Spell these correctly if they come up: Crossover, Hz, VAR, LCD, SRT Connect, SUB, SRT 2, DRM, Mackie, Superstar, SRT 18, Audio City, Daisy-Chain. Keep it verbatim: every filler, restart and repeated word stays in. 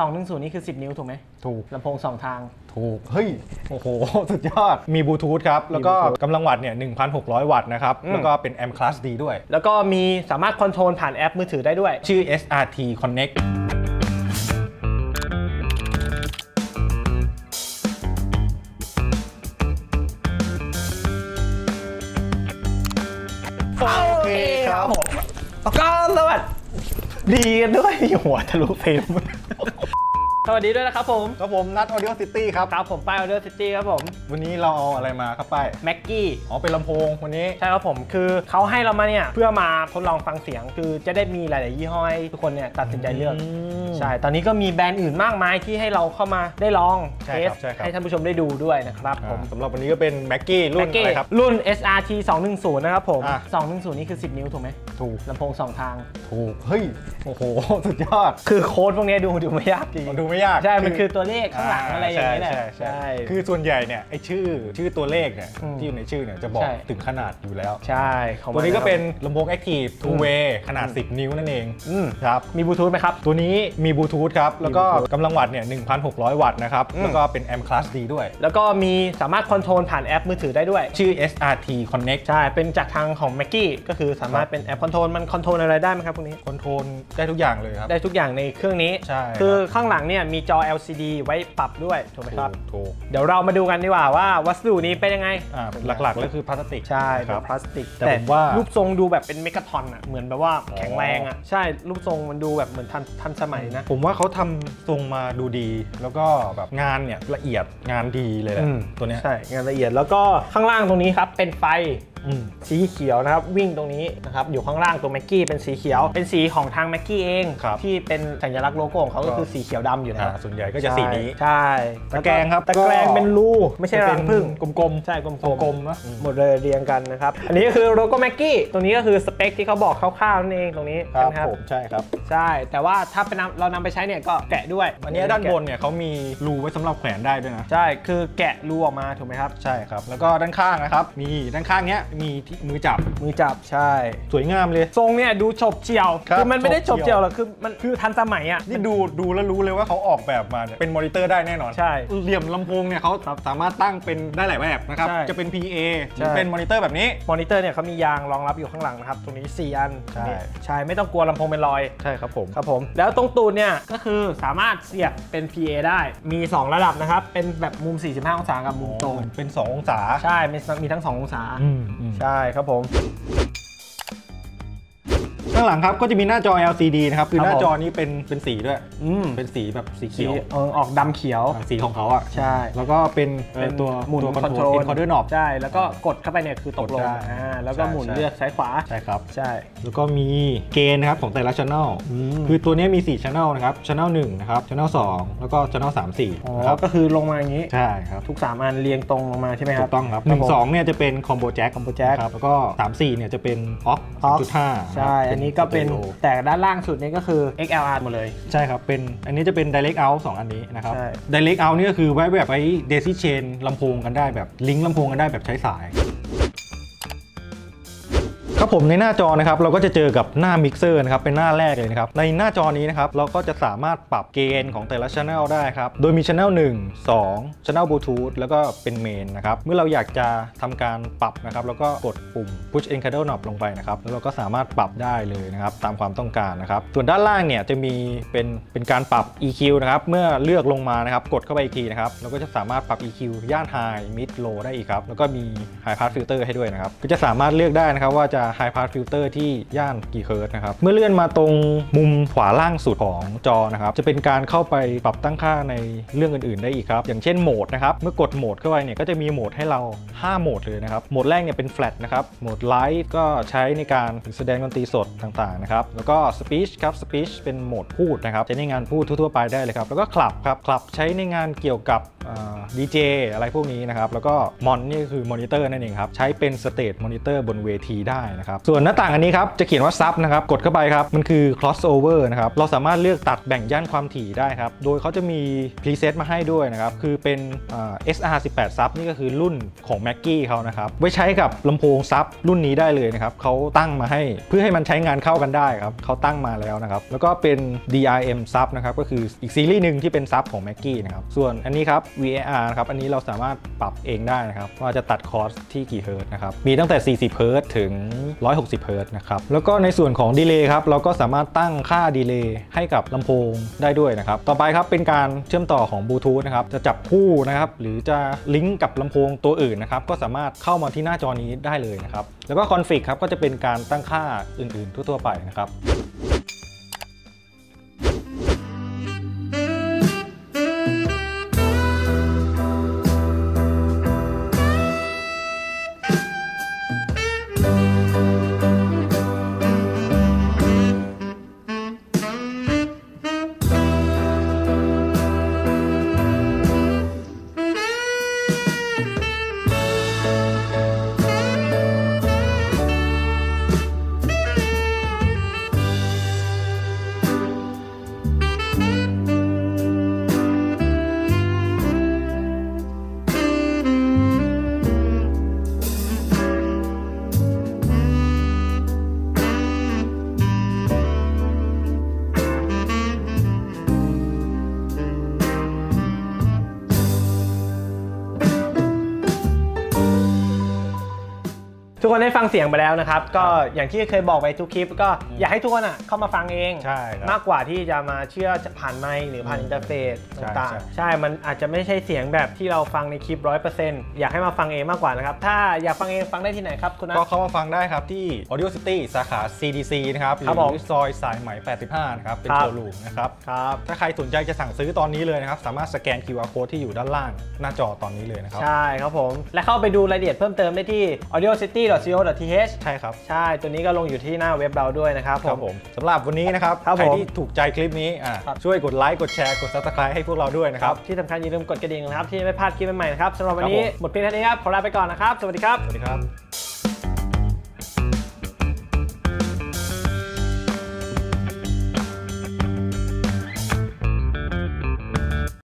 สองหนึ่งศูนย์นี่คือสิบนิ้วถูกไหมถูกลำโพงสองทางถูกเฮ้ยโอ้โหสุดยอดมีบลูทูธครับแล้วก็กำลังวัตต์เนี่ย หนึ่งพันหกร้อย วัตต์นะครับแล้วก็เป็น แอมป์ Class D ด้วยแล้วก็มีสามารถคอนโทรลผ่านแอปมือถือได้ด้วยชื่อ เอส อาร์ ที Connectก็สวัสดีกันด้วยหัวทะลุเฟรมสวัสดีด้วยนะครับผมครับผมนัท Audio City ครับครับผมป้าย Audio City ครับผมวันนี้เราเอาอะไรมาครับป้ายแม็กกี้อ๋อเป็นลำโพงวันนี้ใช่ครับผมคือเขาให้เรามาเนี่ยเพื่อมาทดลองฟังเสียงคือจะได้มีหลายๆยี่ห้อให้ทุกคนเนี่ยตัดสินใจเลือกใช่ตอนนี้ก็มีแบรนด์อื่นมากมายที่ให้เราเข้ามาได้ลองเทสให้ท่านผู้ชมได้ดูด้วยนะครับผมสำหรับวันนี้ก็เป็นแม็กกี้รุ่นอะไรครับรุ่น เอส อาร์ ที สองหนึ่งศูนย์นะครับผมสองหนึ่งศูนย์นี่คือสิบนิ้วถูกไหมถูกลำโพงสองทางถูกเฮ้ยโอ้โหสุดยอดคือโค้ดพวกนี้ดูดูไม่ยากจริงดูไม่ยากใช่มันคือตัวเลขข้างหลังอะไรอย่างนี้แหละใช่คือส่วนใหญ่เนี่ยไอชื่อชื่อตัวเลขเนี่ยที่อยู่ในชื่อเนี่ยจะบอกถึงขนาดอยู่แล้วใช่ตัวนี้ก็เป็นลำโพง Active Two Way ขนาดสิบนิ้วนั่นเองครับมีบลูทูธไหมครับตัวนี้มีบลูทูธครับแล้วก็กำลังวัตต์เนี่ย หนึ่งพันหกร้อย วัตต์นะครับแล้วก็เป็น แอมป์ Class D ด้วยแล้วก็มีสามารถคอนโทรลผ่านแอปมือถือได้ด้วยชื่อ เอส อาร์ ที Connect ใช่เป็นจากทางของ Mackie ก็คือสามารถเป็นแอปคอนโทรลมันคอนโทรลอะไรได้ไหมครับพวกนี้คอนโทรลได้ทุกอย่างเลยครับได้ทุกอย่างในเครื่องนี้ใช่คือข้างหลังเนี่ยมีจอ แอล ซี ดี ไว้ปรับด้วยถูกไหมครับถูกเดี๋ยวเรามาดูกันดีกว่าว่าวัสดุนี้เป็นยังไงหลักๆก็คือพลาสติกใช่ครับพลาสติกแต่ว่ารูปทรงดูแบบเป็นเมกะทอนอ่ะเหมือนแบบว่าแข็งแรงอ่ะใช่รูปทรงมันดูแบบเหมือนทันทันสมัยนะผมว่าเขาทำทรงมาดูดีแล้วก็แบบงานเนี่ยละเอียดงานดีเลยแหละตัวนี้ใช่งานละเอียดแล้วก็ข้างล่างตรงนี้ครับเป็นไฟสีเขียวนะครับวิ่งตรงนี้นะครับอยู่ข้างล่างตัวแม็กกี้เป็นสีเขียวเป็นสีของทางแม็กกี้เองที่เป็นสัญลักษณ์โลโก้ของเขาก็คือสีเขียวดำอยู่นะส่วนใหญ่ก็จะสีนี้ใช่ตะแกรงครับตะแกรงเป็นรูไม่ใช่รังผึ้งกลมๆใช่กลมๆนะหมดเลยเรียงกันนะครับอันนี้ก็คือโลโก้แม็กกี้ตรงนี้ก็คือสเปคที่เขาบอกคร่าวๆนั่นเองตรงนี้ครับผมใช่ครับใช่แต่ว่าถ้าเรานำไปใช้เนี่ยก็แกะด้วยอันนี้ด้านบนเนี่ยเขามีรูไว้สำหรับแขวนได้ด้วยนะใช่คือแกะรูออกมาถูกไหมครับใช่ครับแล้วก็ด้านข้างนะครับมีด้านข้างเนี้ยมีที่มือจับมือจับใช่สวยงามเลยทรงเนี่ยดูฉบเฉี่ยวคือมันไม่ได้ฉบเฉี่ยวหรอกคือมันคือทันสมัยอ่ะนี่ดูดูแล้วรู้เลยว่าเขาออกแบบมาเนี่ยเป็นมอนิเตอร์ได้แน่นอนใช่เหลี่ยมลำโพงเนี่ยเขาสามารถตั้งเป็นได้หลายแบบนะครับจะเป็น พี เอ เป็นมอนิเตอร์แบบนี้มอนิเตอร์เนี่ยเขามียางรองรับอยู่ข้างหลังนะครับตรงนี้สี่อันใช่ใช่ไม่ต้องกลัวลำโพงเป็นรอยใช่ครับผมครับผมแล้วตรงตูดเนี่ยก็คือสามารถเสียบเป็น พี เอ ได้มีสองระดับนะครับเป็นแบบมุมสี่สิบห้าองศากับมุมตรงเป็นสององศาใช่มีทั้งสององศาใช่ครับผมข้างหลังครับก็จะมีหน้าจอ แอล ซี ดี นะครับคือหน้าจอนี้เป็นเป็นสีด้วยเป็นสีแบบสีเขียวออกดำเขียวสีของเขาอ่ะใช่แล้วก็เป็นตัวหมุนคอนโทรลคอนโทรลน็อปใช่แล้วก็กดเข้าไปเนี่ยคือตกลงแล้วก็หมุนเลือกซ้ายขวาใช่ครับใช่แล้วก็มีเกณฑ์นะครับของแต่ละ channel คือตัวนี้มีสี่ channel นะครับ channel หนึ่งนะครับ channel สองแล้วก็ channel สาม สี่นะครับก็คือลงมาอย่างนี้ใช่ครับทุกสามอันเรียงตรงลงมาใช่ไหมครับถูกต้องครับหนึ่ง สองเนี่ยจะเป็น combo jack combo jack แล้วก็สามสี่เนี่ยจะเป็น aux สองจุดห้า ใช่อันนี้ก็เป็นแต่ด้านล่างสุดนี้ก็คือ เอ็กซ์ แอล อาร์ หมดเลยใช่ครับเป็นอันนี้จะเป็น direct out สองอันนี้นะครับ direct out นี่ก็คือไว้แบบไว้ daisy chain ลำโพงกันได้แบบลิงก์ลำโพงกันได้แบบใช้สายครับผมในหน้าจอนะครับเราก็จะเจอกับหน้ามิกเซอร์นะครับเป็นหน้าแรกเลยนะครับในหน้าจอนี้นะครับเราก็จะสามารถปรับเกณฑ์ของแต่ละ Channel ได้ครับโดยมี Channel หนึ่ง สอง Channel Bluetooth แล้วก็เป็นเมนนะครับเมื่อเราอยากจะทำการปรับนะครับแล้วก็กดปุ่ม Push Enable Knob ลงไปนะครับแล้วเราก็สามารถปรับได้เลยนะครับตามความต้องการนะครับส่วนด้านล่างเนี่ยจะมีเป็นเป็นการปรับ อี คิว นะครับเมื่อเลือกลงมานะครับกดเข้าไปอีกทีนะครับเราก็จะสามารถปรับ อี คิว ย่าน High Mid Low ได้อีกครับแล้วก็มี High Pass Filter ให้ด้วยนะครับก็จะสามารถเลือกได้นะครับว่าจะไฮพาสฟิลเตอร์ที่ย่านกี่เฮิร์ตนะครับเมื่อเลื่อนมาตรงมุมขวาล่างสุดของจอนะครับจะเป็นการเข้าไปปรับตั้งค่าในเรื่องอื่นๆได้อีกครับอย่างเช่นโหมดนะครับเมื่อกดโหมดเข้าไปเนี่ยก็จะมีโหมดให้เราห้าโหมดเลยนะครับโหมดแรกเนี่ยเป็นแฟลตนะครับโหมดไลฟ์ก็ใช้ในการแสดงดนตรีสดต่างๆนะครับแล้วก็สปีชครับสปีชเป็นโหมดพูดนะครับใช้ในงานพูดทั่วๆไปได้เลยครับแล้วก็คลับครับคลับใช้ในงานเกี่ยวกับดีเจอะไรพวกนี้นะครับแล้วก็มอนนี่คือมอนิเตอร์นั่นเองครับใช้เป็นสเตจมอนิเตอร์บนเวทีได้ นะครับส่วนหน้าต่างอันนี้ครับจะเขียนว่าซับนะครับกดเข้าไปครับมันคือ Crossover นะครับเราสามารถเลือกตัดแบ่งย่านความถี่ได้ครับโดยเขาจะมีพรีเซตมาให้ด้วยนะครับคือเป็น เอส อาร์ สิบแปด ซับนี่ก็คือรุ่นของ แม็กกี้ เขานะครับไว้ใช้กับลำโพงซับรุ่นนี้ได้เลยนะครับเขาตั้งมาให้เพื่อให้มันใช้งานเข้ากันได้ครับเขาตั้งมาแล้วนะครับแล้วก็เป็น ดี อาร์ เอ็ม ซับนะครับก็คืออีกซีรีส์หนึ่งที่เป็นซับของ แม็กกี้นะครับส่วนอันนี้ครับ วี เอ อาร์ นะครับอันนี้เราสามารถปรับเองได้นะครับว่าจะตัดคอร์สที่กี่เฮิร์ตซ์นะครับมีตั้งแต่ สี่สิบ เฮิร์ตซ์ถึง หนึ่งร้อยหกสิบ เฮิร์ตซ์นะครับแล้วก็ในส่วนของดีเลย์ครับเราก็สามารถตั้งค่าดีเลย์ให้กับลำโพงได้ด้วยนะครับต่อไปครับเป็นการเชื่อมต่อของบลูทูธนะครับจะจับคู่นะครับหรือจะลิงก์กับลำโพงตัวอื่นนะครับก็สามารถเข้ามาที่หน้าจอนี้ได้เลยนะครับแล้วก็คอนฟิกครับก็จะเป็นการตั้งค่าอื่นๆทั่วๆไปนะครับทุกคนได้ฟังเสียงไปแล้วนะครับก็อย่างที่เคยบอกไปทุกคลิปก็อยากให้ทุกคนอ่ะเข้ามาฟังเองมากกว่าที่จะมาเชื่อผ่านไมค์หรือผ่านอินเทอร์เฟซต่างๆใช่มันอาจจะไม่ใช่เสียงแบบที่เราฟังในคลิป ร้อยเปอร์เซ็นต์ อยากให้มาฟังเองมากกว่านะครับถ้าอยากฟังเองฟังได้ที่ไหนครับคุณนัทก็เข้ามาฟังได้ครับที่ Audio City สาขา ซี ดี ซี นะครับหรือซอยสายไหมแปดสิบห้านะครับเป็นโชว์รูมนะครับถ้าใครสนใจจะสั่งซื้อตอนนี้เลยนะครับสามารถสแกน คิว อาร์ Code ที่อยู่ด้านล่างหน้าจอตอนนี้เลยนะครับใช่ครับผมและเข้าไปดูรายละเอียดเพิ่มเติมได้ที่ Audio Cityซี โอ ดอท ที เอช ใช่ครับใช่ตัวนี้ก็ลงอยู่ที่หน้าเว็บเราด้วยนะครับครับผมสำหรับวันนี้นะครับใครที่ถูกใจคลิปนี้ช่วยกดไลค์กดแชร์กด Subscribe ให้พวกเราด้วยนะครับที่สำคัญอย่าลืมกดกระดิ่งนะครับที่ไม่พลาดคลิปใหม่ๆนะครับสำหรับวันนี้หมดเพียงเท่านี้ครับขอลาไปก่อนนะครับสวัสดีครับสวัสดีครับ